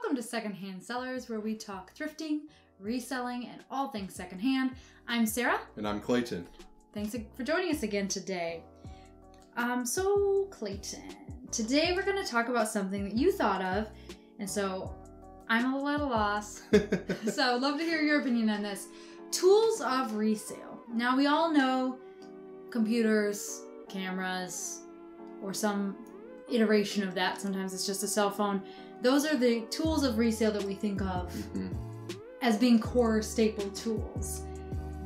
Welcome to Secondhand Sellers, where we talk thrifting, reselling, and all things secondhand. I'm Sarah. And I'm Clayton. Thanks for joining us again today. Clayton, today we're going to talk about something that you thought of, and so I'm a little at a loss. So I'd love to hear your opinion on this. Tools of resale. Now, we all know computers, cameras, or some iteration of that. Sometimes it's just a cell phone. Those are the tools of resale that we think of as being core staple tools.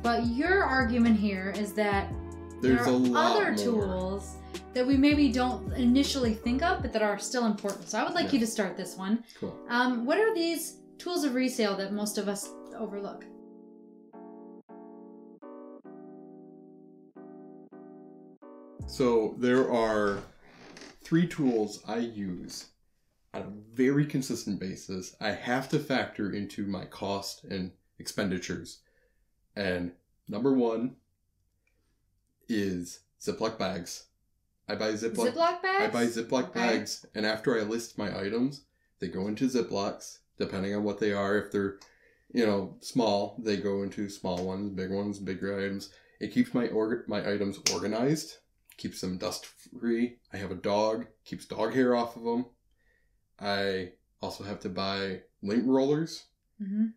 But your argument here is that there are other tools that we maybe don't initially think of, but that are still important. So I would like you to start this one. Cool. What are these tools of resale that most of us overlook? So there are three tools I use on a very consistent basis. I have to factor into my cost and expenditures. And number one is Ziploc bags. I buy Ziploc bags? I buy Ziploc bags, and after I list my items, they go into Ziplocs, depending on what they are. If they're, you know, small, they go into small ones, bigger items. It keeps my items organized, keeps them dust free. I have a dog, keeps dog hair off of them. I also have to buy lint rollers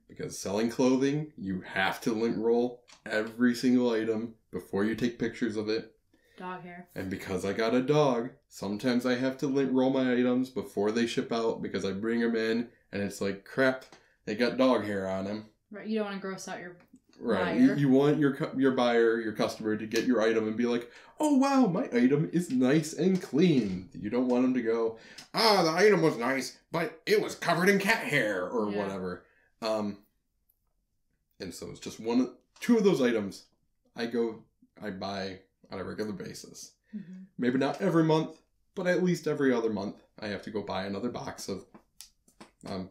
because selling clothing, you have to lint roll every single item before you take pictures of it. Dog hair. And because I got a dog, sometimes I have to lint roll my items before they ship out because I bring them in and it's like, crap, they got dog hair on them. Right, you don't want to gross out your buyer. You want your buyer, your customer, to get your item and be like, oh wow, my item is nice and clean. You don't want them to go, ah, the item was nice, but it was covered in cat hair or whatever. And so it's just two of those items I buy on a regular basis. Maybe not every month, but at least every other month I have to go buy another box of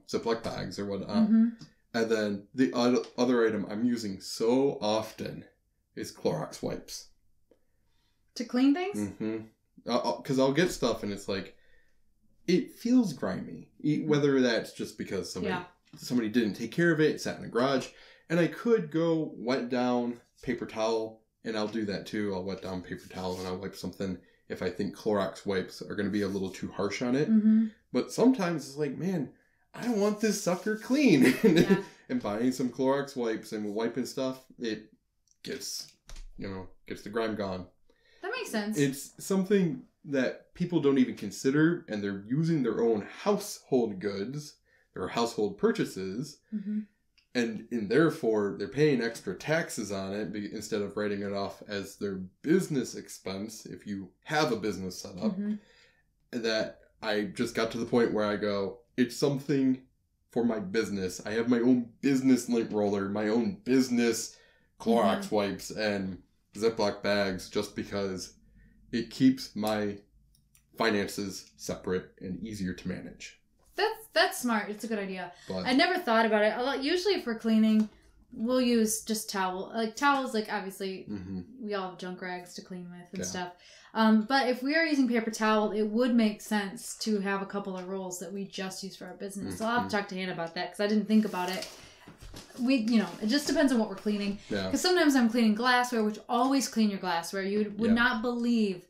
Ziploc bags or whatnot. And then the other item I'm using so often is Clorox wipes. To clean things? Because I'll get stuff and it's like, it feels grimy. Whether that's just because somebody didn't take care of it, it sat in the garage. And I could go wet down paper towel, and I'll do that too. I'll wet down paper towel and I'll wipe something if I think Clorox wipes are going to be a little too harsh on it. But sometimes it's like, man, I want this sucker clean. And buying some Clorox wipes and wiping stuff, it gets the grime gone. That makes sense. It's something that people don't even consider, and they're using their own household goods, their household purchases, and therefore they're paying extra taxes on it instead of writing it off as their business expense, if you have a business set up, that I just got to the point where I go, it's something for my business. I have my own business lint roller, my own business Clorox wipes and Ziploc bags, just because it keeps my finances separate and easier to manage. That's smart. It's a good idea. But I never thought about it. Usually for cleaning, we'll use just towels. Like, obviously, we all have junk rags to clean with and stuff. But if we are using paper towel, it would make sense to have a couple of rolls that we just use for our business. So I'll have to talk to Hannah about that because I didn't think about it. It just depends on what we're cleaning. Because sometimes I'm cleaning glassware, which always clean your glassware. You would not believe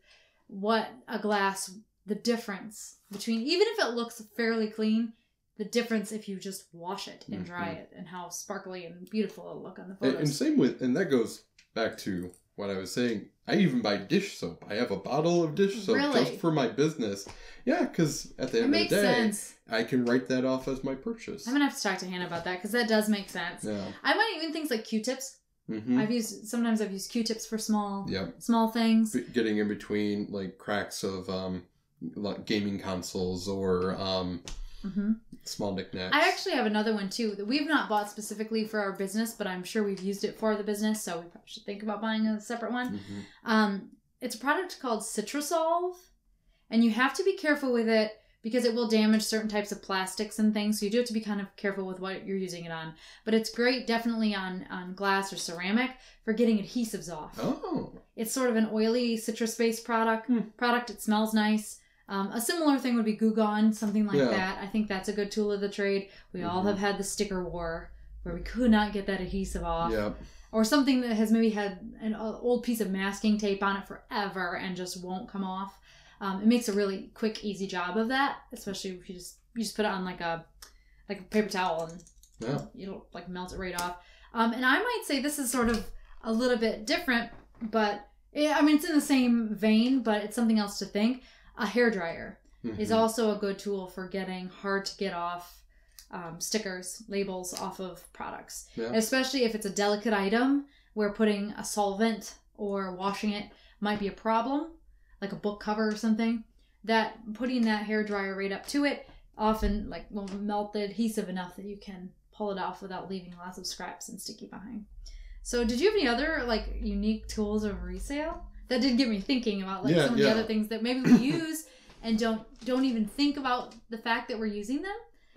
the difference between, even if it looks fairly clean, the difference if you just wash it and dry it, and how sparkly and beautiful it'll look on the photos. And same with, and that goes back to what I was saying, I even buy dish soap. I have a bottle of dish soap just for my business. Yeah, because at the end of the day, I can write that off as my purchase. I'm going to have to talk to Hannah about that because that does make sense. Yeah. I might even things like Q-tips. Sometimes I've used Q-tips for small things. Getting in between like cracks of like gaming consoles or small knickknacks. I actually have another one too that we've not bought specifically for our business, but I'm sure we've used it for the business, so we probably should think about buying a separate one. It's a product called Citrusolve, and you have to be careful with it because it will damage certain types of plastics and things, so you do have to be kind of careful with what you're using it on. But it's great, definitely on glass or ceramic, for getting adhesives off. It's sort of an oily citrus-based product. It smells nice. A similar thing would be Goo Gone, something like that. I think that's a good tool of the trade. We all have had the sticker war where we could not get that adhesive off. Or something that has maybe had an old piece of masking tape on it forever and just won't come off. It makes a really quick, easy job of that, especially if you just put it on like a paper towel and it'll like melt it right off. And I might say this is sort of a little bit different, but I mean, it's in the same vein, but it's something else to think. A hairdryer is also a good tool for getting hard to get off stickers, labels off of products, especially if it's a delicate item where putting a solvent or washing it might be a problem, like a book cover or something. That putting that hairdryer right up to it often like will melt the adhesive enough that you can pull it off without leaving lots of scraps and sticky behind. So did you have any other like unique tools of resale? That did get me thinking about like some of the other things that maybe we use and don't even think about the fact that we're using them.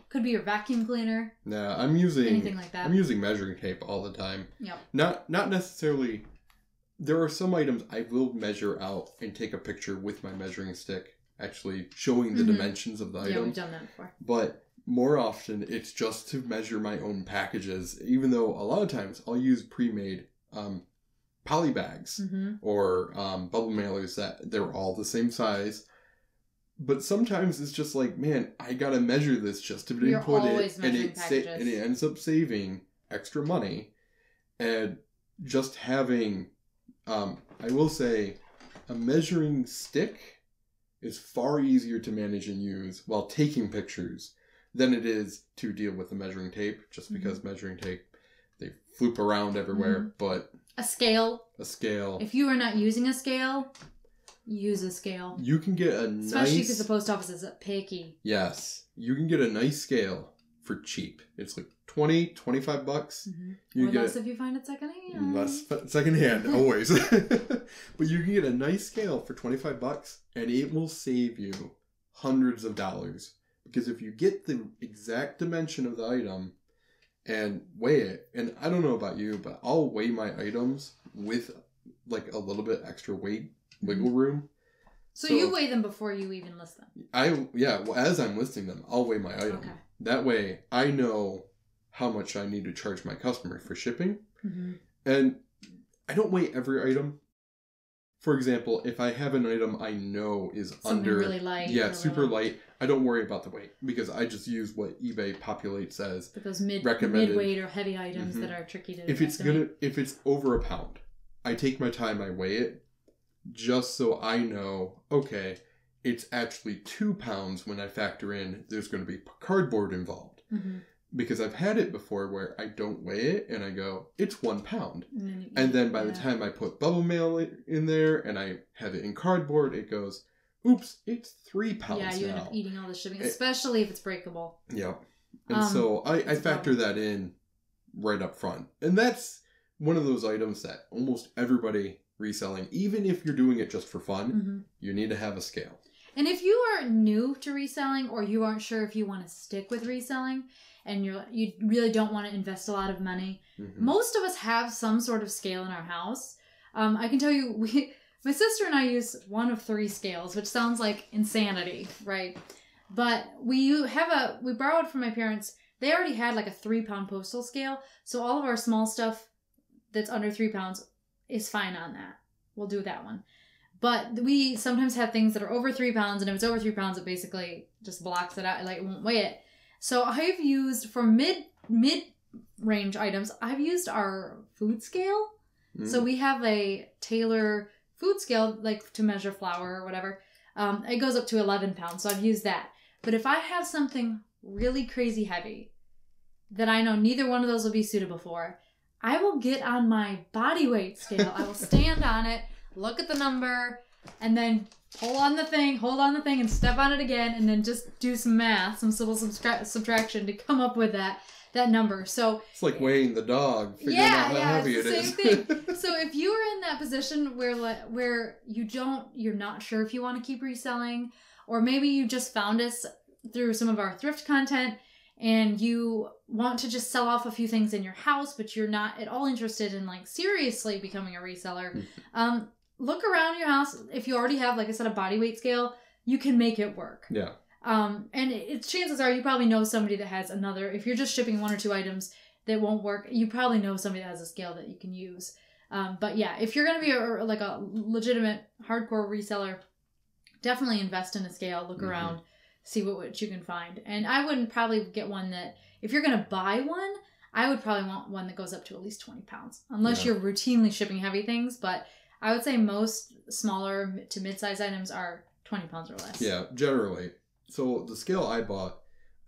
Could be your vacuum cleaner. Nah, I'm using anything like that. I'm using measuring tape all the time. Not necessarily. There are some items I will measure out and take a picture with my measuring stick, actually showing the dimensions of the item. Yeah, we've done that before. But more often, it's just to measure my own packages. Even though a lot of times I'll use pre-made poly bags or bubble mailers that they're all the same size, but sometimes it's just like, man, I gotta measure this just to put it, and it ends up saving extra money. And just having, I will say, a measuring stick is far easier to manage and use while taking pictures than it is to deal with the measuring tape. Just because measuring tape, they floop around everywhere, but a scale. If you are not using a scale, use a scale. You can get a nice... Especially because the post office is picky. Yes. You can get a nice scale for cheap. It's like $20-25. Or less if you find it secondhand. Secondhand, always. But you can get a nice scale for $25 and it will save you hundreds of dollars. Because if you get the exact dimension of the item and weigh it, and I don't know about you, but I'll weigh my items with like a little bit extra weight, wiggle room. So you weigh them before you even list them? As I'm listing them, I'll weigh my item. Okay. That way I know how much I need to charge my customer for shipping. And I don't weigh every item. For example, if I have an item I know is really light. Yeah, super light. I don't worry about the weight because I just use what eBay populates as mid-weight or heavy items that are tricky to If it's over a pound, I take my time, I weigh it just so I know, okay, it's actually 2 pounds when I factor in there's going to be cardboard involved. Because I've had it before where I don't weigh it and I go, it's 1 pound. And then by the time I put bubble mail in there and I have it in cardboard, it goes, oops, it's 3 pounds. Yeah, you end up eating all the shipping, especially if it's breakable. And so I factor that in right up front. And that's one of those items that almost everybody reselling, even if you're doing it just for fun, you need to have a scale. And if you are new to reselling or you aren't sure if you want to stick with reselling and you really don't want to invest a lot of money, most of us have some sort of scale in our house. I can tell you, my sister and I use one of 3 scales, which sounds like insanity, right? But we borrowed from my parents. They already had like a 3-pound postal scale. So all of our small stuff that's under 3 pounds is fine on that. We'll do that one. But we sometimes have things that are over 3 pounds, and if it's over 3 pounds, it basically just blocks it out. It won't weigh it. So I've used, for mid-range items, I've used our food scale. So we have a Taylor food scale, like to measure flour or whatever. It goes up to 11 pounds, so I've used that. But if I have something really crazy heavy that I know neither one of those will be suitable for, I will get on my body weight scale. I will stand on it. Look at the number, and then pull on the thing, hold on the thing, and step on it again, and then just do some math, some simple subtraction to come up with that number. So it's like weighing the dog, figuring out how heavy it is. Same thing. So if you are in that position where you're not sure if you want to keep reselling, or maybe you just found us through some of our thrift content, and you want to just sell off a few things in your house, but you're not at all interested in like seriously becoming a reseller, look around your house. If you already have, like I said, a body weight scale, you can make it work. Yeah. And it's chances are you probably know somebody that has another. If you're just shipping one or two items that won't work, you probably know somebody that has a scale that you can use. But yeah, if you're going to be a legitimate hardcore reseller, definitely invest in a scale, look mm-hmm. around, see what you can find. And I wouldn't probably get one that, if you're going to buy one, I would probably want one that goes up to at least 20 pounds, unless yeah. you're routinely shipping heavy things. But I would say most smaller to mid-sized items are 20 pounds or less. Yeah, generally. So the scale I bought,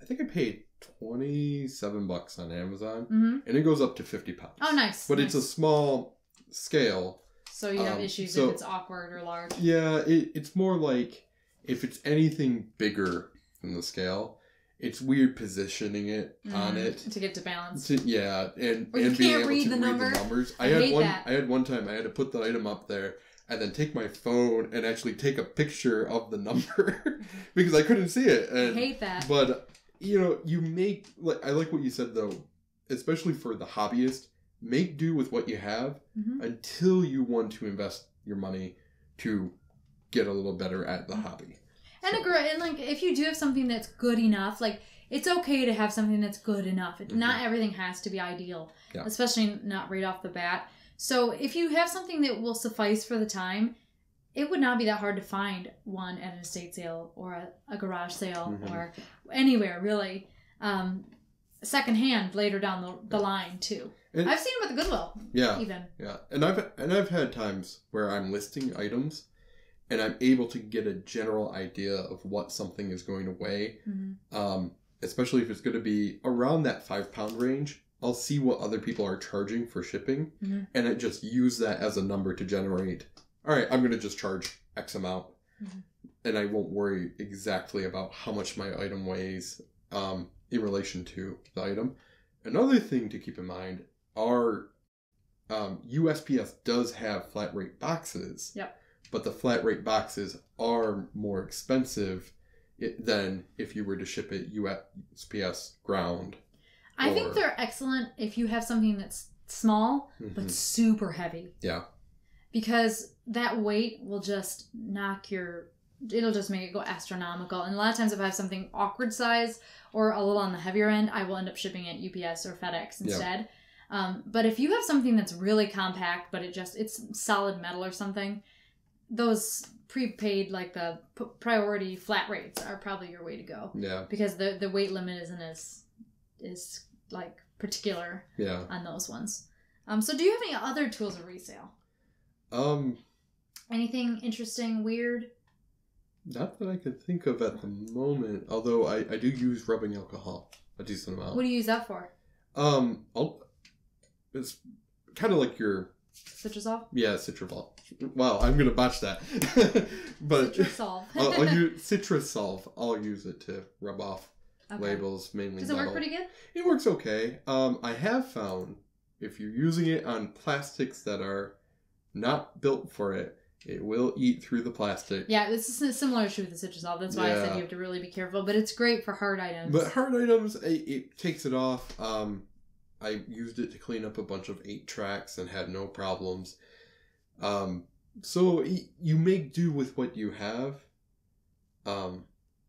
I think I paid $27 on Amazon, mm-hmm. and it goes up to 50 pounds. Oh, nice. But nice. It's a small scale. So you have issues if it's awkward or large. Yeah, it's more like if it's anything bigger than the scale, it's weird positioning it mm-hmm. on it to get to balance. And being able to read the numbers. I had one time I had to put the item up there and then take my phone and actually take a picture of the number because I couldn't see it. And, I hate that. But I like what you said though, especially for the hobbyist. Make do with what you have mm-hmm. until you want to invest your money to get a little better at the hobby. If you do have something that's good enough, like it's okay to have something that's good enough. Mm-hmm. Not everything has to be ideal, yeah. especially not right off the bat. So if you have something that will suffice for the time, it would not be that hard to find one at an estate sale or a garage sale mm-hmm. or anywhere really. Secondhand later down the yeah. line too. And I've seen them at the Goodwill. Yeah. Even. Yeah. And I've had times where I'm listing items and I'm able to get a general idea of what something is going to weigh. Mm-hmm. Especially if it's going to be around that 5 pound range. I'll see what other people are charging for shipping mm-hmm. and I just use that as a number to generate. All right, I'm going to just charge X amount mm-hmm. and I won't worry exactly about how much my item weighs in relation to the item. Another thing to keep in mind, our USPS does have flat rate boxes, yep. but the flat rate boxes are more expensive than if you were to ship it USPS ground. I think they're excellent if you have something that's small mm-hmm. but super heavy. Yeah. Because that weight will just it'll just make it go astronomical. And a lot of times if I have something awkward size or a little on the heavier end, I will end up shipping it UPS or FedEx instead. Yeah. But if you have something that's really compact, but it's solid metal or something, those prepaid, like the priority flat rates are probably your way to go. Yeah. Because the weight limit isn't as like particular yeah. on those ones. So do you have any other tools of resale? Anything interesting, weird? Not that I can think of at the moment, although I do use rubbing alcohol a decent amount. What do you use that for? It's kind of like your... Citrusolve? Yeah, Citrusolve. Wow, I'm going to botch that. But Citrusolve. Citrusolve. I'll use it to rub off labels, mainly Does it metal. Work pretty good? It works okay. I have found if you're using it on plastics that are not built for it, it will eat through the plastic. Yeah, this is a similar issue with the Citrusolve. That's why I said you have to really be careful. But it's great for hard items. But hard items, it takes it off. I used it to clean up a bunch of 8-tracks and had no problems. So you make do with what you have.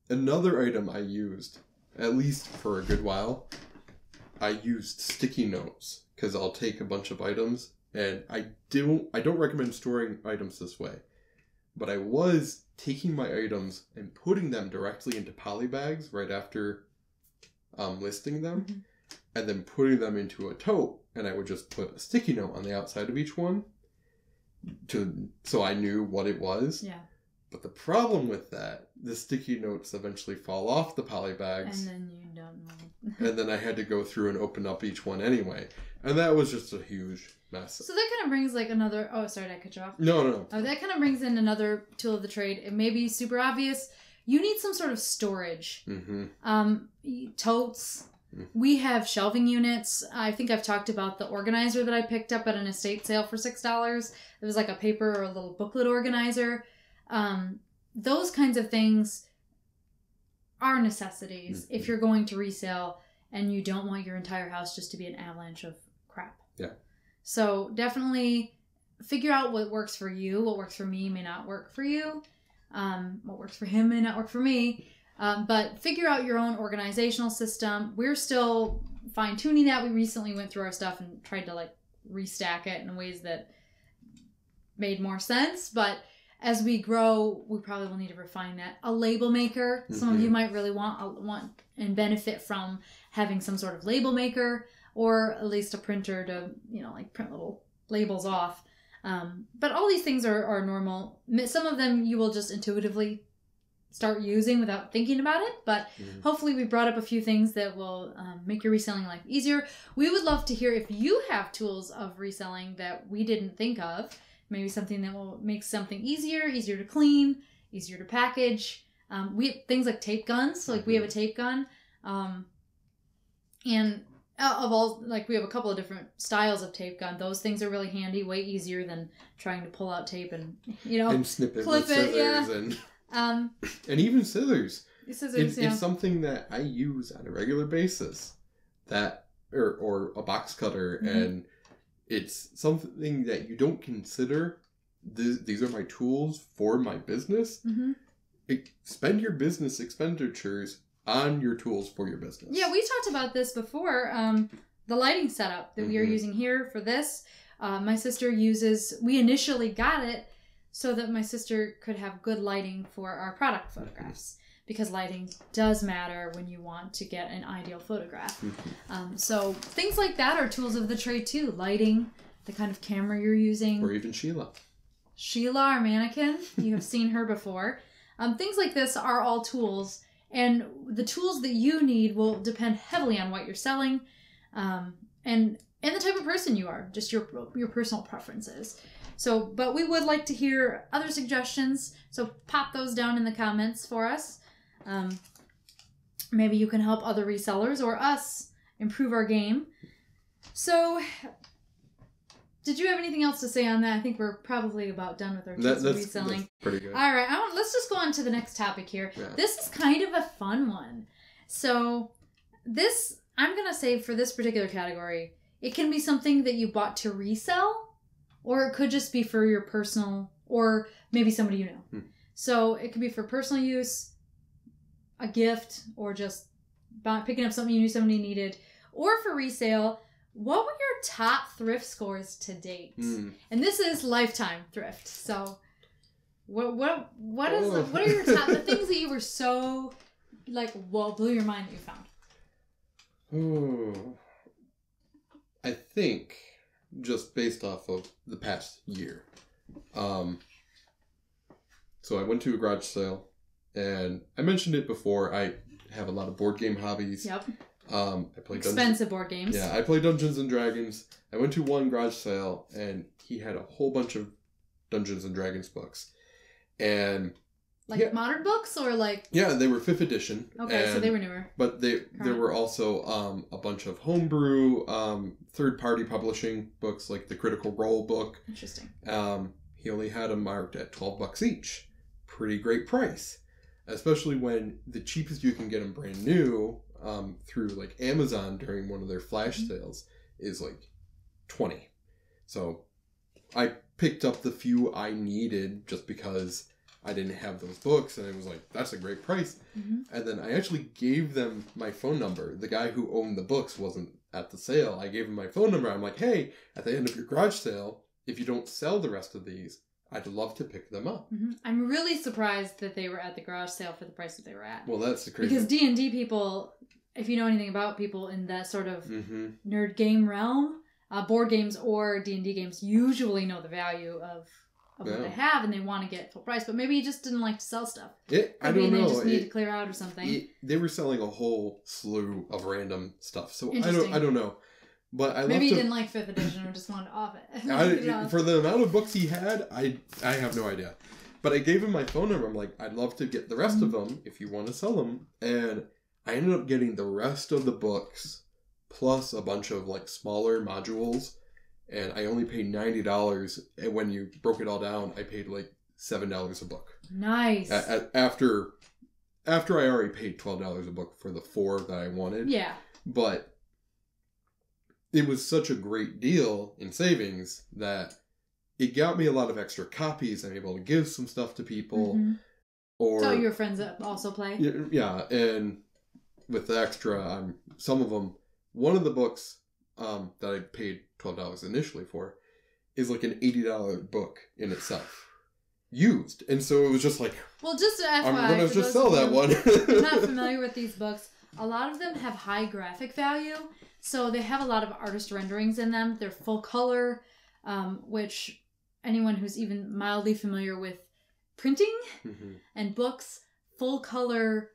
Another item I used, at least for a good while, I used sticky notes because I'll take a bunch of items. And I don't recommend storing items this way, but I was taking my items and putting them directly into poly bags right after listing them mm-hmm. and then putting them into a tote, and I would just put a sticky note on the outside of each one so I knew what it was. Yeah. But the problem with that, the sticky notes eventually fall off the poly bags. And then you don't know. And then I had to go through and open up each one anyway. And that was just a huge mess. So that kind of brings another... Oh, sorry, did I cut you off? No. Oh, that kind of brings in another tool of the trade. It may be super obvious. You need some sort of storage. Mm-hmm. Totes. Mm-hmm. We have shelving units. I think I've talked about the organizer that I picked up at an estate sale for $6. It was like a paper or a little booklet organizer. Those kinds of things are necessities mm-hmm. if you're going to resale and you don't want your entire house just to be an avalanche of crap. Yeah. So definitely figure out what works for you. What works for me may not work for you. What works for him may not work for me. But figure out your own organizational system. We're still fine-tuning that. We recently went through our stuff and tried to like restack it in ways that made more sense. But as we grow, we probably will need to refine that. A label maker. Mm-hmm. Some of you might really want and benefit from having some sort of label maker, or at least a printer to, you know, like print little labels off. But all these things are normal. Some of them you will just intuitively start using without thinking about it. But hopefully we brought up a few things that will make your reselling life easier. We would love to hear if you have tools of reselling that we didn't think of. Maybe something that will make something easier, easier to clean, easier to package. We have things like tape guns. So, like, we have a tape gun. And of all, like, we have a couple of different styles of tape gun. Those things are really handy, way easier than trying to pull out tape and, you know, and snip it clip with scissors. Yeah. And even scissors. It's something that I use on a regular basis. That, or a box cutter. Mm-hmm. And it's something that you don't consider. These are my tools for my business. Mm-hmm. Spend your business expenditures on your tools for your business. Yeah, we talked about this before. The lighting setup that we are using here for this. My sister uses... We initially got it so that my sister could have good lighting for our product photographs. Because lighting does matter when you want to get an ideal photograph. So things like that are tools of the trade too. Lighting, the kind of camera you're using. Or even Sheila. Sheila, our mannequin. You have seen her before. Things like this are all tools. And the tools that you need will depend heavily on what you're selling. And the type of person you are. Just your personal preferences. So, but we would like to hear other suggestions. So pop those down in the comments for us. Maybe you can help other resellers or us improve our game. So, did you have anything else to say on that? I think we're probably about done with our reselling. That's pretty good. All right, let's just go on to the next topic here. Yeah. This is kind of a fun one. So, this, I'm going to say for this particular category, it can be something that you bought to resell, or it could just be for your personal, or maybe somebody you know. So, it could be for personal use, a gift, or just picking up something you knew somebody needed, or for resale. What were your top thrift scores to date? And this is lifetime thrift. So, what are your top the things that you were so like, whoa, blew your mind that you found? Ooh, I think just based off of the past year. So I went to a garage sale. And I mentioned it before, I have a lot of board game hobbies. Yep. I play expensive board games. Yeah, I play Dungeons and Dragons. I went to one garage sale, and he had a whole bunch of Dungeons and Dragons books. And modern books, or like... Yeah, they were 5th edition. Okay, so they were newer. But there were also a bunch of homebrew, third-party publishing books, like the Critical Role book. Interesting. He only had them marked at $12 each. Pretty great price. Especially when the cheapest you can get them brand new through like Amazon during one of their flash sales is like $20. So I picked up the few I needed just because I didn't have those books, and I was like, that's a great price. And then I actually gave them my phone number. The guy who owned the books wasn't at the sale. I gave him my phone number. I'm like, hey, at the end of your garage sale, if you don't sell the rest of these, I'd love to pick them up. I'm really surprised that they were at the garage sale for the price that they were at. Well, that's the crazy. Because D&D people, if you know anything about people in that sort of nerd game realm, board games or D&D games usually know the value of what they have, and they want to get full price. But maybe you just didn't like to sell stuff. Maybe they just needed to clear out or something. They were selling a whole slew of random stuff. So I don't know. But Maybe he didn't like 5th edition or just wanted to off it. For the amount of books he had, I have no idea. But I gave him my phone number. I'm like, I'd love to get the rest of them if you want to sell them. And I ended up getting the rest of the books plus a bunch of like smaller modules. And I only paid $90. And when you broke it all down, I paid like $7 a book. Nice. After I already paid $12 a book for the 4 that I wanted. Yeah. But... it was such a great deal in savings that it got me a lot of extra copies. I'm able to give some stuff to people. Or tell your friends that also play. Yeah, and with the extra, some of them. One of the books that I paid $12 initially for is like an $80 book in itself, used. And so it was just like, well, just an FYI, I'm going to just sell that one. I'm not familiar with these books. A lot of them have high graphic value, so they have a lot of artist renderings in them. They're full color, which anyone who's even mildly familiar with printing and books, full color,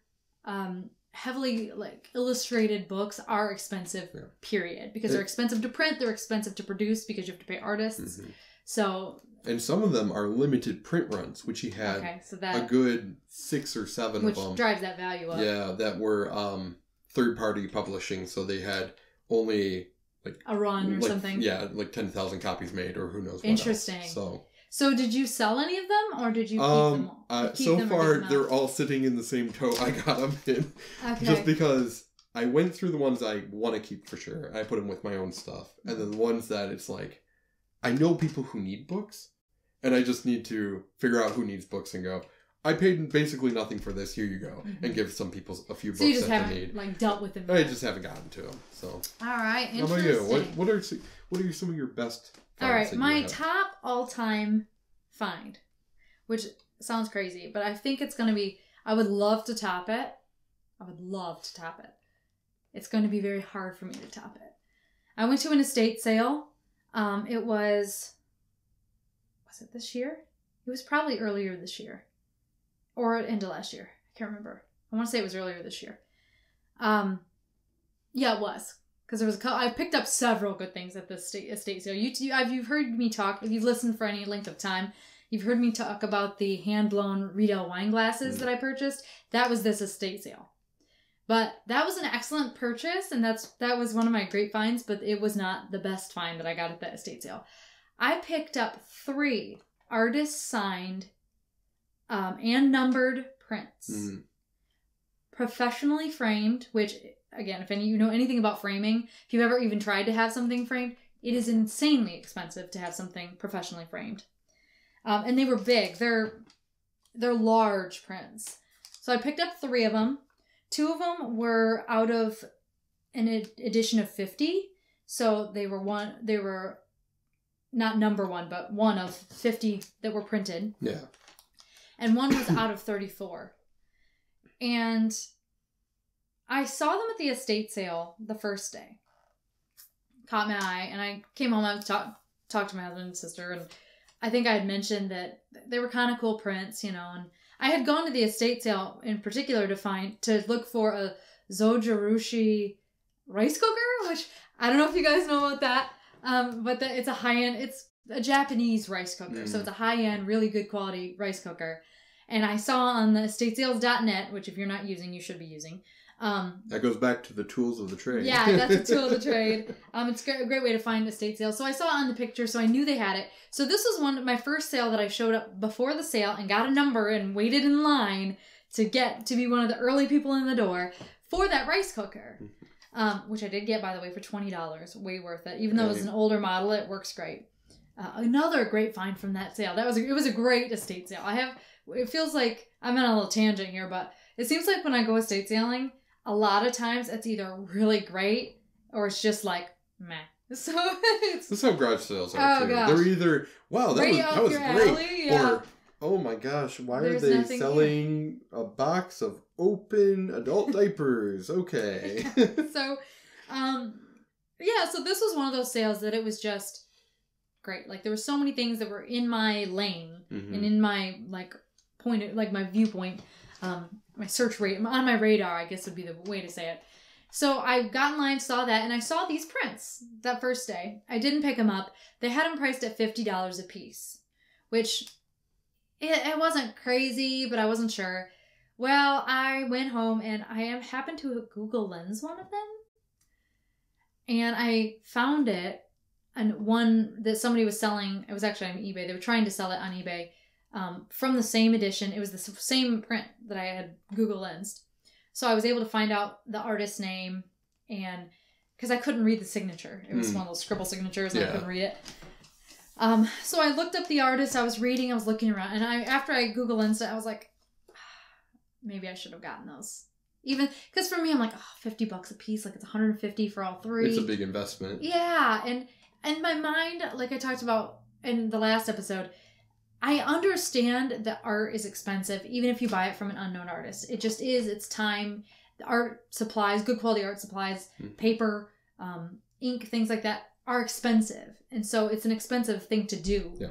heavily like illustrated books are expensive, period. Because they're expensive to print, they're expensive to produce because you have to pay artists. So... And some of them are limited print runs, which he had a good 6 or 7 of them. Which drives that value up. Yeah, that were third-party publishing, so they had only like... A run or something? Yeah, like 10,000 copies made or who knows what else. So did you sell any of them, or did you keep them all? So far, they're all sitting in the same tote I got them in. Just because I went through the ones I want to keep for sure. I put them with my own stuff. And then the ones that it's like, I know people who need books. And I just need to figure out who needs books and go, I paid basically nothing for this. Here you go. And give some people a few books that they need. Like dealt with them. I just haven't gotten to them. So. All right. Interesting. How about you? What are some of your best? All right. My top all-time find, which sounds crazy, but I think it's going to be, I would love to top it. It's going to be very hard for me to top it. I went to an estate sale. It was it this year? It was probably earlier this year. Or into last year. I can't remember. I want to say it was earlier this year. Yeah, it was. Because there was I picked up several good things at this estate sale. You've heard me talk, if you've listened for any length of time, you've heard me talk about the hand-blown Riedel wine glasses that I purchased. That was this estate sale. But that was an excellent purchase, and that was one of my great finds, but it was not the best find that I got at that estate sale. I picked up 3 artist-signed and numbered prints, professionally framed, which, again, if you know anything about framing, if you've ever even tried to have something framed, it is insanely expensive to have something professionally framed. And they were big. They're large prints. So I picked up 3 of them. 2 of them were out of an edition of 50. So they were not number 1, but 1 of 50 that were printed. Yeah. And 1 was out of 34. And I saw them at the estate sale the first day. Caught my eye, and I came home. I talked to my husband and sister, and I think I had mentioned that they were kind of cool prints, you know. And I had gone to the estate sale in particular to look for a Zojirushi rice cooker, which I don't know if you guys know about that, but it's a high-end, it's a Japanese rice cooker. So it's a high-end, really good quality rice cooker. And I saw on the estatesales.net, which if you're not using, you should be using. That goes back to the tools of the trade. Yeah, that's a tool of the trade. It's a great way to find estate sales. So I saw it on the picture, so I knew they had it. So this was my first sale that I showed up before the sale and got a number and waited in line to be one of the early people in the door for that rice cooker, which I did get, by the way, for $20. Way worth it. Even though it was an older model, it works great. Another great find from that sale. It was a great estate sale. It feels like I'm on a little tangent here, but it seems like when I go estate sailing, a lot of times it's either really great or it's just like meh. So that's how garage sales are too. Gosh. They're either wow, that was great, alley, or oh my gosh, why are they selling a box of open adult diapers? Okay. So, yeah. So this was one of those sales that it was just great. Like there were so many things that were in my lane and in my my viewpoint. My search rate on my radar, I guess would be the way to say it. So I got in line, saw that, and I saw these prints that first day. I didn't pick them up. They had them priced at $50 a piece, which it wasn't crazy, but I wasn't sure. Well, I went home and I happened to Google Lens one of them, and I found it, and one that somebody was selling. It was actually on eBay. They were trying to sell it on eBay. From the same edition. It was the same print that I had Google Lensed. So I was able to find out the artist's name, and because I couldn't read the signature. It was one of those scribble signatures, and I couldn't read it. So I looked up the artist. I was reading, I was looking around, and after I Google Lensed it, I was like, Maybe I should have gotten those. Even because for me, I'm like, oh, $50 a piece. Like, it's 150 for all three. It's a big investment. Yeah. And my mind, like I talked about in the last episode, I understand that art is expensive, even if you buy it from an unknown artist. It just is. It's time. Art supplies, good quality art supplies, paper, ink, things like that are expensive. And so it's an expensive thing to do. Yeah.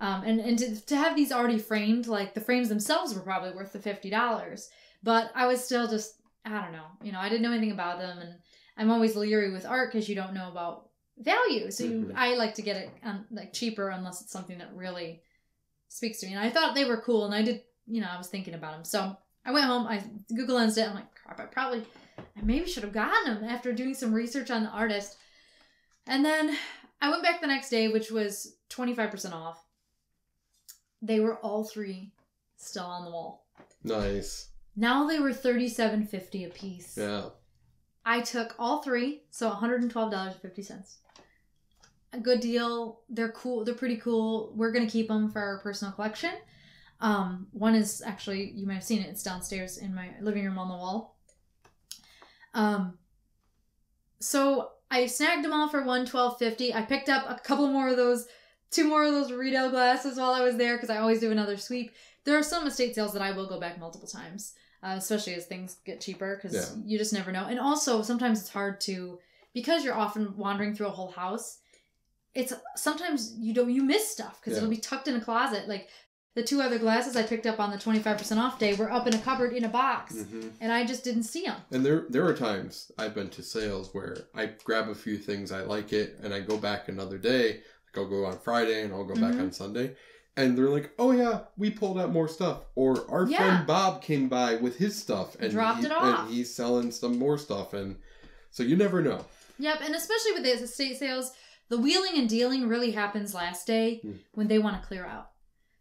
And to have these already framed, like the frames themselves were probably worth the $50. But I was still just, I don't know. You know, I didn't know anything about them. And I'm always leery with art because you don't know about value. So I like to get it like cheaper unless it's something that really speaks to me. And I thought they were cool. And I did, you know, I was thinking about them. So I went home. I Google lensed it. I'm like, crap, I maybe should have gotten them after doing some research on the artist. And then I went back the next day, which was 25% off. They were all three still on the wall. Nice. Now they were $37.50 a piece. Yeah. I took all three, so $112.50. A good deal. They're cool. They're pretty cool. We're going to keep them for our personal collection. One is actually, you might have seen it. It's downstairs in my living room on the wall. So I snagged them all for $112.50. I picked up a couple more of those. Two more of those Riedel glasses while I was there because I always do another sweep. There are some estate sales that I will go back multiple times, especially as things get cheaper because you just never know. And also sometimes it's hard to, because you're often wandering through a whole house, it's sometimes you miss stuff because it'll be tucked in a closet. Like the two other glasses I picked up on the 25% off day were up in a cupboard in a box and I just didn't see them. And there are times I've been to sales where I grab a few things, I like it, and I go back another day. I'll go on Friday and I'll go back on Sunday. And they're like, oh yeah, we pulled out more stuff. Or our friend Bob came by with his stuff and dropped it off. And he's selling some more stuff. And so you never know. Yep. And especially with the estate sales, the wheeling and dealing really happens last day when they want to clear out.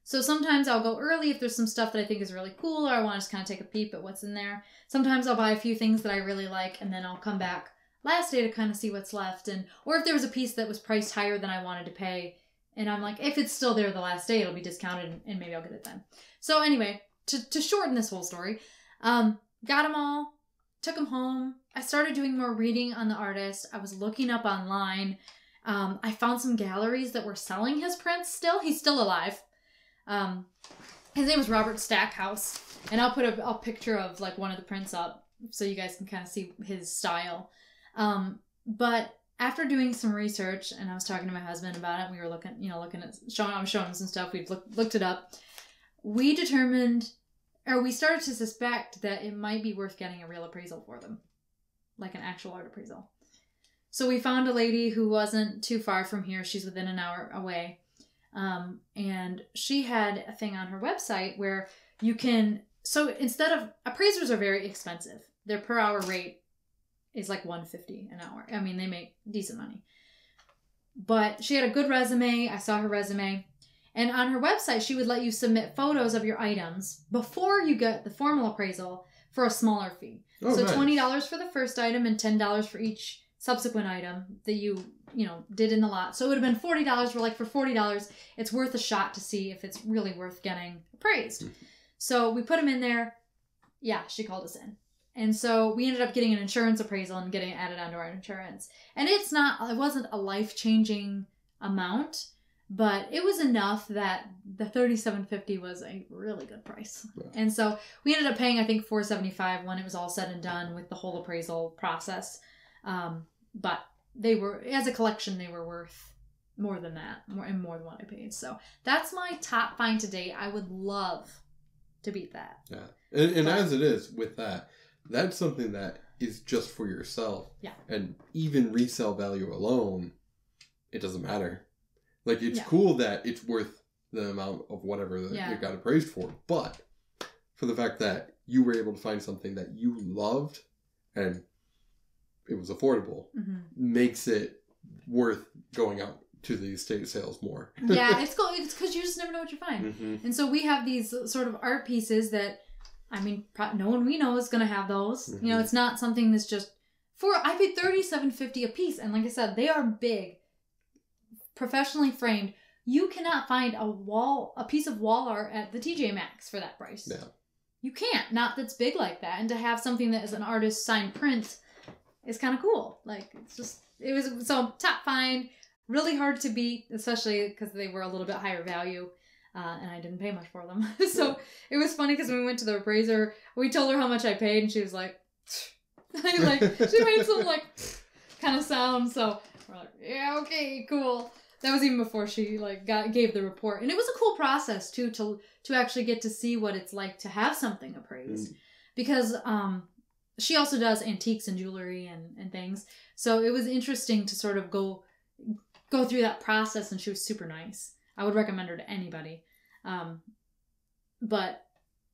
So sometimes I'll go early if there's some stuff that I think is really cool or I want to just kind of take a peep at what's in there. Sometimes I'll buy a few things that I really like and then I'll come back last day to kind of see what's left, and or if there was a piece that was priced higher than I wanted to pay, and I'm like, if it's still there the last day, it'll be discounted, and maybe I'll get it then. So anyway, to shorten this whole story, got them all, took them home. I started doing more reading on the artist. I was looking up online. I found some galleries that were selling his prints still. He's still alive. His name was Robert Stackhouse, and I'll put a picture of like one of the prints up so you guys can kind of see his style. But after doing some research, and I was talking to my husband about it, we were showing him some stuff. We've looked it up. We determined, or we started to suspect that it might be worth getting a real appraisal for them, like an actual art appraisal. So we found a lady who wasn't too far from here. She's within an hour away. And she had a thing on her website where you can, so instead of, appraisers are very expensive. Their per hour rate is like $150 an hour. I mean, they make decent money. But she had a good resume. I saw her resume. And on her website, she would let you submit photos of your items before you get the formal appraisal for a smaller fee. Oh, so nice. $20 for the first item and $10 for each subsequent item that you did in the lot. So it would have been $40. We're like, for $40, it's worth a shot to see if it's really worth getting appraised. So we put them in there. Yeah, she called us in. And so we ended up getting an insurance appraisal and getting it added onto our insurance. And it wasn't a life-changing amount, but it was enough that the $37.50 was a really good price. Yeah. And so we ended up paying, I think, $475 when it was all said and done with the whole appraisal process. But they were, as a collection, they were worth more than that, and more than what I paid. So that's my top find to date. I would love to beat that. Yeah, and as it is with that. That's something that is just for yourself. Yeah. And even resale value alone, it doesn't matter. Like, it's cool that it's worth the amount of whatever that it got appraised for. But for the fact that you were able to find something that you loved and it was affordable makes it worth going out to the estate sales more. Yeah, it's cool. It's because you just never know what you find. And so we have these sort of art pieces that, I mean, no one we know is going to have those. You know, it's not something that's just for, I paid $37.50 a piece. And like I said, they are big, professionally framed. You cannot find a piece of wall art at the TJ Maxx for that price. Yeah. You can't. Not that's big like that. And to have something that is an artist's signed print is kind of cool. Like, it's just, it was so top find, really hard to beat, especially because they were a little bit higher value. And I didn't pay much for them. So it was funny because when we went to the appraiser, we told her how much I paid, and she was like, like she made some like kind of sound. So we're like, yeah, okay, cool. That was even before she like gave the report. And it was a cool process too, to actually get to see what it's like to have something appraised. Because she also does antiques and jewelry and things. So it was interesting to sort of go through that process, and she was super nice. I would recommend her to anybody. But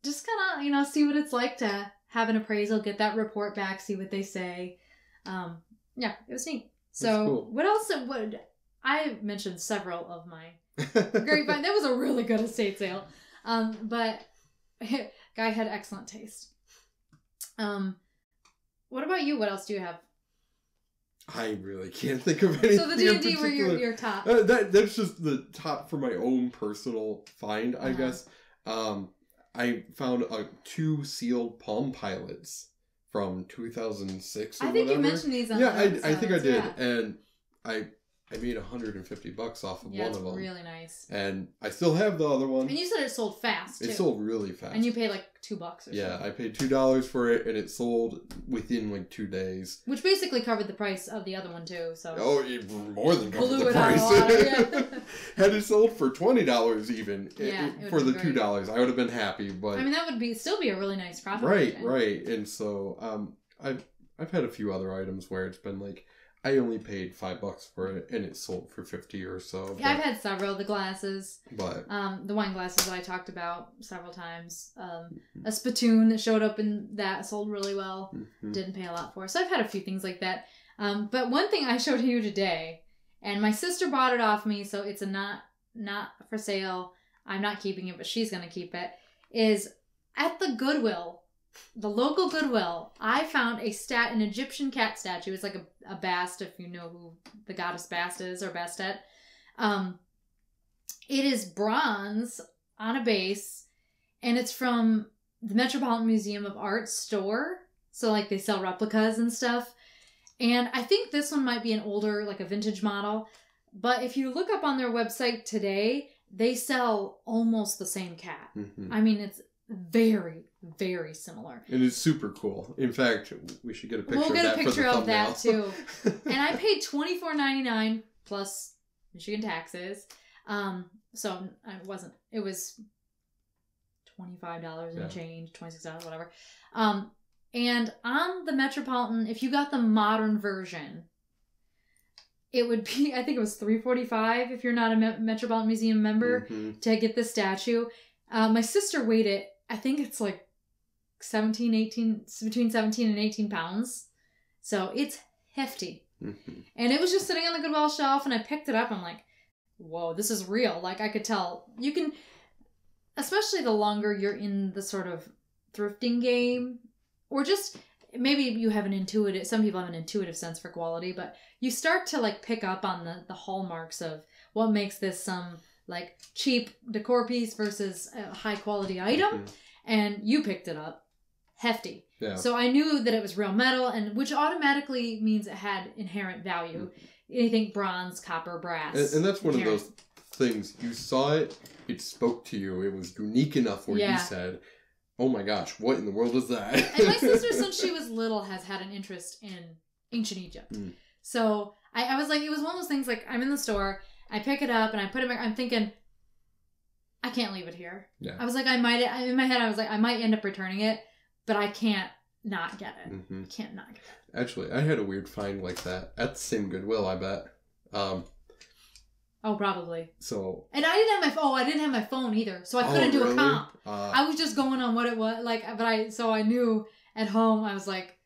just kind of, you know, see what it's like to have an appraisal, get that report back, see what they say. Yeah, it was neat. So cool. What else? I mentioned several of my great finds. That was a really good estate sale. But guy had excellent taste. What about you? What else do you have? I really can't think of anything. So the D&D were your top. That's just the top for my own personal find, I guess. I found two sealed Palm Pilots from 2006 or I think whatever. You mentioned these on the episodes. I think I did. Yeah. And I made $150 off of one of them. Yeah, really nice. And I still have the other one. And you said it sold fast, too. It sold really fast. And you paid like $2 or something. Yeah, I paid $2 for it, and it sold within like 2 days. Which basically covered the price of the other one, too. So. Oh, it more than covered the price. Had it sold for $20 even for the great. $2, I would have been happy. But I mean, that would still be a really nice profit. Right. And so I've had a few other items where it's been like, I only paid $5 for it, and it sold for $50 or so. Yeah, I've had several. The glasses, but the wine glasses that I talked about several times. A spittoon that showed up in that sold really well. Didn't pay a lot for. So I've had a few things like that. But one thing I showed you today, and my sister bought it off me, so it's a not for sale. I'm not keeping it, but she's gonna keep it. Is at the Goodwill. The local Goodwill, I found an Egyptian cat statue. It's like a bast, if you know who the goddess Bast is, or Bastet. It is bronze on a base, and it's from the Metropolitan Museum of Art store. So, like, they sell replicas and stuff. And I think this one might be an older, like a vintage model. But if you look up on their website today, they sell almost the same cat. I mean, it's very, very similar. It is super cool. In fact, we should get a picture of that. We'll get a picture of that too. And I paid $24.99 plus Michigan taxes. So it was $25 and change, $26, whatever. And on the Metropolitan, if you got the modern version, it would be, I think it was $3.45 if you're not a Metropolitan Museum member to get the statue. My sister weighed it. I think it's like between 17 and 18 pounds. So it's hefty. And it was just sitting on the Goodwill shelf, and I picked it up. I'm like, whoa, this is real. Like, I could tell. You can, especially the longer you're in the sort of thrifting game, or just maybe you have some people have an intuitive sense for quality, but you start to like pick up on the hallmarks of what makes this some like cheap decor piece versus a high quality item. And you picked it up hefty. So I knew that it was real metal, and which automatically means it had inherent value. Anything bronze, copper, brass, and that's one of those things. You saw it spoke to you. It was unique enough where you said, oh my gosh, what in the world is that? And my sister, since she was little, has had an interest in ancient Egypt. So I was like, it was one of those things, like I'm in the store, I pick it up and I put it back. I'm thinking, I can't leave it here. I was like, in my head, I was like, I might end up returning it, but I can't not get it. I can't not get it. Actually, I had a weird find like that at the same Goodwill, I bet. Oh, probably. So. And I didn't have my phone either. So I couldn't do a comp. I was just going on what it was. Like, so I knew at home, I was like,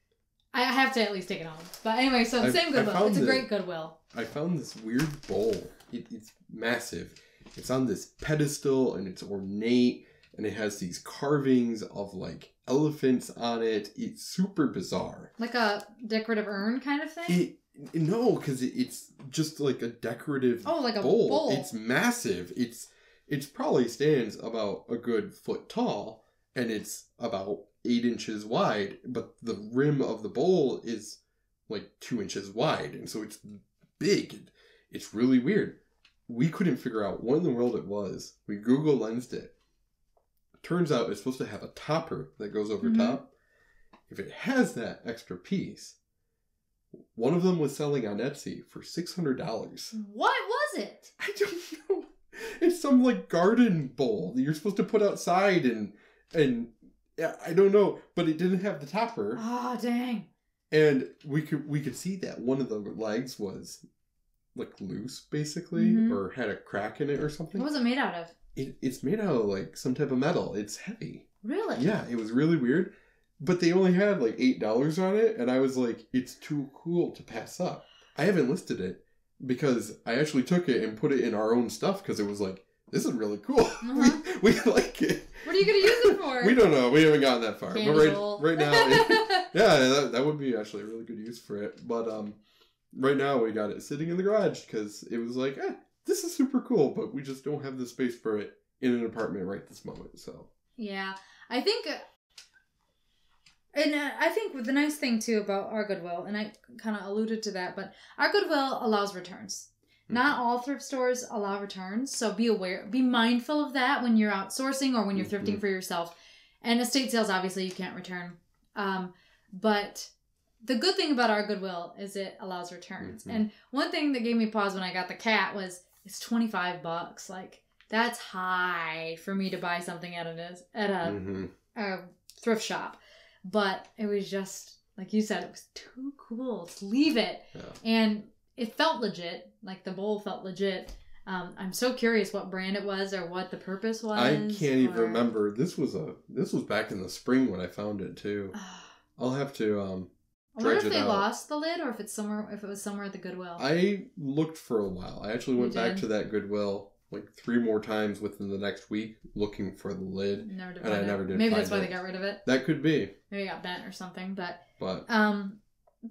I have to at least take it home. But anyway, so the same Goodwill. It's a great Goodwill. I found this weird bowl. It's massive. It's on this pedestal, and it's ornate, and it has these carvings of like elephants on it. It's super bizarre. Like a decorative urn kind of thing? No, because it's just like a decorative bowl. It's massive. It probably stands about a good foot tall, and it's about 8 inches wide, but the rim of the bowl is like 2 inches wide, and so it's big. It's really weird. We couldn't figure out what in the world it was. We Google lensed it. Turns out it's supposed to have a topper that goes over top. If it has that extra piece, one of them was selling on Etsy for $600. What was it? I don't know. It's some like garden bowl that you're supposed to put outside and I don't know, but it didn't have the topper. Oh, dang. And we could see that one of the legs was like loose, basically, or had a crack in it or something. What was it made out of? It's made out of like some type of metal. It's heavy. Really? Yeah, it was really weird. But they only had like $8 on it, and I was like, it's too cool to pass up. I haven't listed it because I actually took it and put it in our own stuff because it was like, this is really cool. We like it. What are you going to use it for? We don't know. We haven't gotten that far. But right now, that would be actually a really good use for it. But right now we got it sitting in the garage because it was like, this is super cool, but we just don't have the space for it in an apartment right this moment. So yeah, I think... And I think the nice thing, too, about our Goodwill, and I kind of alluded to that, but our Goodwill allows returns. Not all thrift stores allow returns, so be aware, be mindful of that when you're outsourcing or when you're thrifting for yourself. And estate sales, obviously, you can't return. But the good thing about our Goodwill is it allows returns. And one thing that gave me pause when I got the cat was, it's $25. Like, that's high for me to buy something at a thrift shop. But it was just, like you said, it was too cool to leave it. Yeah. And it felt legit. Like, the bowl felt legit. I'm so curious what brand it was or what the purpose was. I can't even remember. This was back in the spring when I found it, too. I'll have to dredge it out. I wonder if they lost the lid or if it was somewhere at the Goodwill. I looked for a while. I actually went back to that Goodwill like 3 more times within the next week looking for the lid. I never did. Maybe that's why they got rid of it. That could be. Maybe it got bent or something. But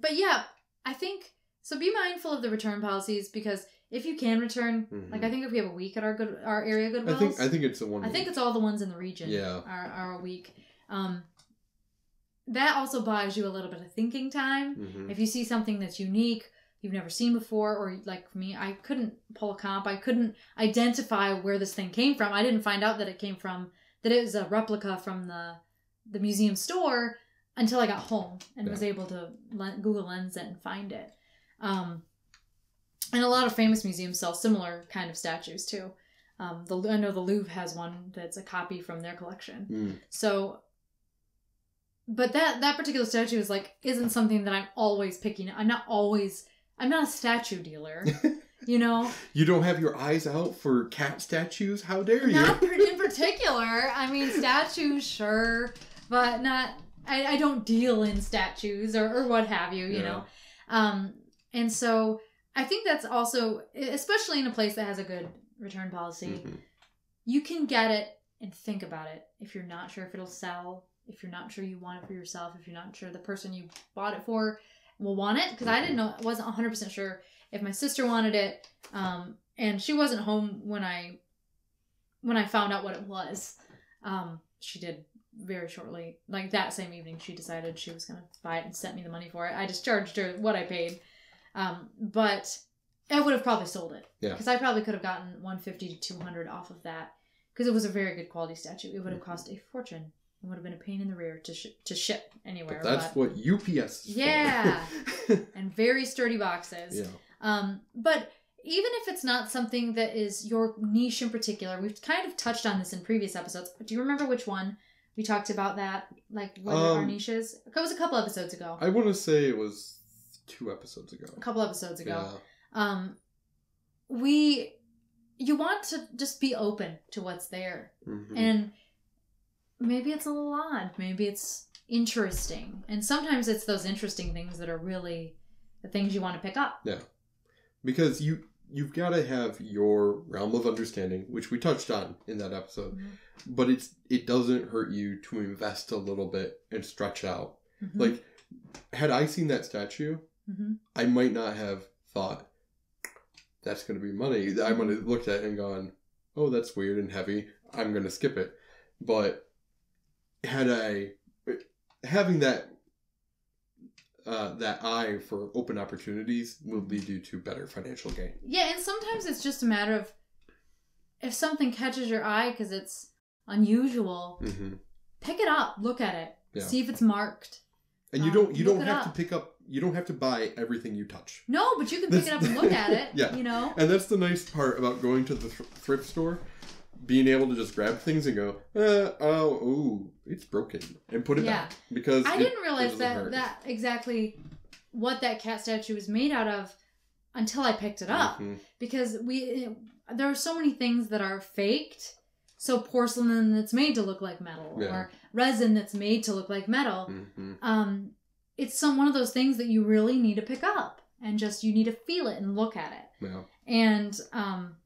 yeah, I think so. Be mindful of the return policies because if you can return, like I think if we have a week at our area Goodwills, I think it's the one. I think it's all the ones in the region. Yeah, are a week. That also buys you a little bit of thinking time. If you see something that's unique, you've never seen before, or like me, I couldn't pull a comp. I couldn't identify where this thing came from. I didn't find out that it came from, that it was a replica from the museum store until I got home and was able to Google Lens it and find it. And a lot of famous museums sell similar kind of statues too. I know the Louvre has one that's a copy from their collection. So, but that particular statue is like, isn't something that I'm always picking. I'm not a statue dealer, you know? You don't have your eyes out for cat statues? How dare you? Not in particular. I mean, statues, sure, but not... I don't deal in statues or what have you, you know? And so I think that's also, especially in a place that has a good return policy, you can get it and think about it. If you're not sure if it'll sell, if you're not sure you want it for yourself, if you're not sure the person you bought it for will want it, because I didn't know, I wasn't 100% sure if my sister wanted it, and she wasn't home when I found out what it was. She did very shortly, like that same evening, she decided she was going to buy it and sent me the money for it. I just charged her what I paid, but I would have probably sold it, because I probably could have gotten $150 to $200 off of that, because it was a very good quality statue. It would have cost a fortune. It would have been a pain in the rear to ship anywhere. But that's what UPS is for. And very sturdy boxes. Yeah. But even if it's not something that is your niche in particular, we've kind of touched on this in previous episodes. Do you remember which one we talked about that? Like what our niche is? It was a couple episodes ago. I want to say it was 2 episodes ago. A couple episodes ago. Yeah. You want to just be open to what's there. And maybe it's a little odd. Maybe it's interesting. And sometimes it's those interesting things that are really the things you want to pick up. Yeah. Because you've got to have your realm of understanding, which we touched on in that episode. But it doesn't hurt you to invest a little bit and stretch out. Like, had I seen that statue, I might not have thought, that's going to be money. I might have looked at it and gone, oh, that's weird and heavy. I'm going to skip it. But... had I having that that eye for open opportunities will lead you to better financial gain. Yeah, and sometimes it's just a matter of if something catches your eye because it's unusual, mm-hmm. pick it up, look at it, yeah. see if it's marked. And you don't have to buy everything you touch. No, but you can pick it up and look at it. Yeah. You know? And that's the nice part about going to the thrift store, being able to just grab things and go, it's broken, and put it back. Because I didn't realize that exactly what that cat statue was made out of until I picked it up. Mm-hmm. Because there are so many things that are faked. So porcelain that's made to look like metal, or resin that's made to look like metal. Mm-hmm. It's one of those things that you really need to pick up and you need to feel it and look at it. Yeah. And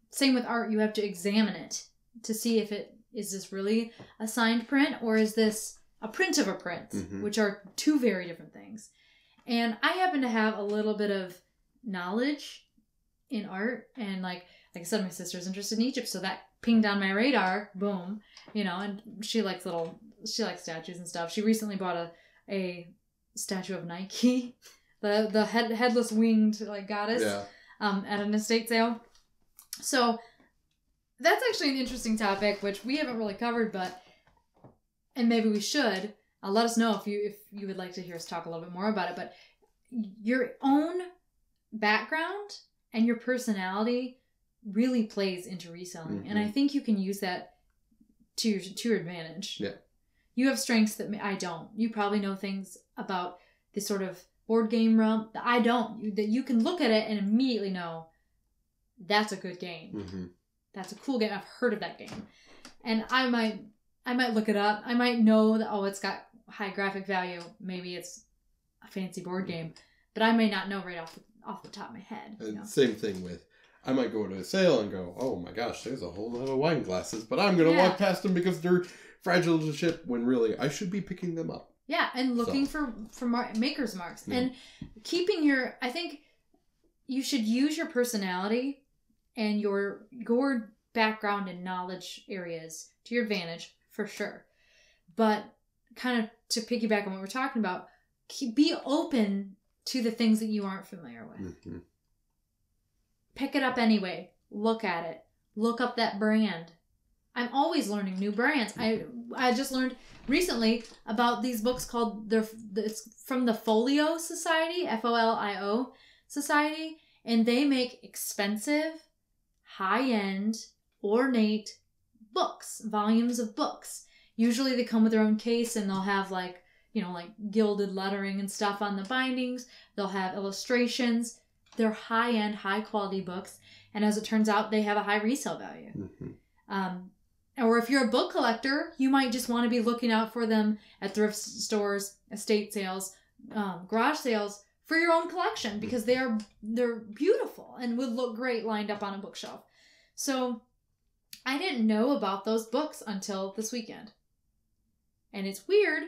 same with art. You have to examine it to see if is this really a signed print, or is this a print of a print, mm-hmm. which are two very different things. And I happen to have a little bit of knowledge in art. And like I said, my sister's interested in Egypt. So that pinged on my radar. Boom. You know, and she likes statues and stuff. She recently bought a statue of Nike, the headless winged goddess, at an estate sale. So that's actually an interesting topic which we haven't really covered, and maybe we should. Let us know if you would like to hear us talk a little bit more about it. But your own background and your personality really plays into reselling, mm-hmm. and I think you can use that to your advantage. Yeah. You have strengths that I don't. You probably know things about this sort of board game realm that I don't. That you can look at it and immediately know that's a good game. Mm-hmm. That's a cool game. I've heard of that game, and I might look it up. I might know that it's got high graphic value. Maybe it's a fancy board game, but I may not know right off the top of my head. And same thing with. I might go to a sale and go, oh my gosh, there's a whole lot of wine glasses, but I'm going to walk past them because they're fragile as shit, when really I should be picking them up. Yeah, and looking for maker's marks. Yeah. And keeping I think you should use your personality and your background and knowledge areas to your advantage, for sure. But kind of to piggyback on what we're talking about, be open to the things that you aren't familiar with. Mm-hmm. Pick it up anyway. Look at it. Look up that brand. I'm always learning new brands. I just learned recently about these books called it's from the Folio Society, F-O-L-I-O Society, and they make expensive, high-end, ornate books, volumes of books. Usually they come with their own case, and they'll have gilded lettering and stuff on the bindings. They'll have illustrations. They're high-end, high-quality books, and as it turns out, they have a high resale value. Mm-hmm. Or if you're a book collector, you might just want to be looking out for them at thrift stores, estate sales, garage sales for your own collection, because they're beautiful and would look great lined up on a bookshelf. So I didn't know about those books until this weekend. And it's weird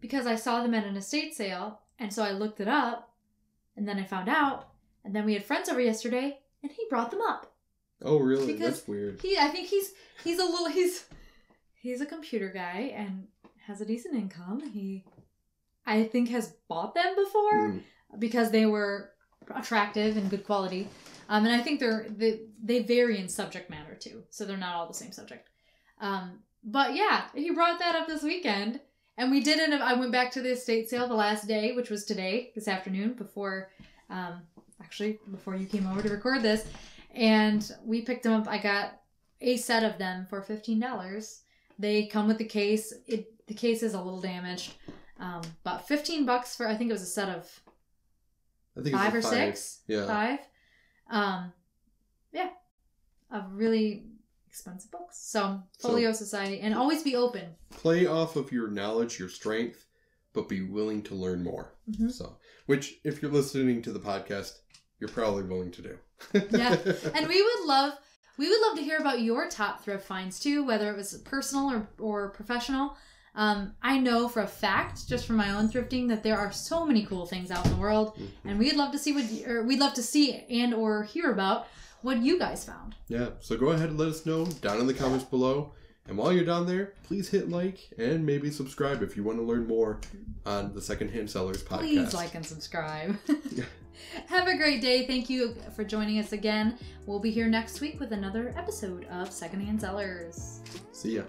because I saw them at an estate sale, and so I looked it up, and then I found out. And then we had friends over yesterday, and he brought them up. Oh, really? Because that's weird. I think he's a computer guy and has a decent income. He, I think, has bought them before because they were attractive and good quality. And I think they vary in subject matter too, so they're not all the same subject. But yeah, he brought that up this weekend, and we did. I went back to the estate sale the last day, which was today, this afternoon, before. Actually, before you came over to record this, and we picked them up. I got a set of them for $15. They come with the case. The case is a little damaged, but $15 for, I think it was a set of five or six. Yeah. Five. Yeah. Of really expensive books. So Folio Society, and always be open. Play off of your knowledge, your strength, but be willing to learn more. Mm-hmm. So, which, if you're listening to the podcast, you're probably willing to do. Yeah. And we would love to hear about your top thrift finds too, whether it was personal or professional. I know for a fact, just from my own thrifting, that there are so many cool things out in the world, mm-hmm. and we'd love to see and or hear about what you guys found. Yeah. So go ahead and let us know down in the comments below. And while you're down there, please hit like and maybe subscribe if you want to learn more on the Secondhand Sellers Podcast. Please like and subscribe. Have a great day. Thank you for joining us again. We'll be here next week with another episode of Secondhand Sellers. See ya.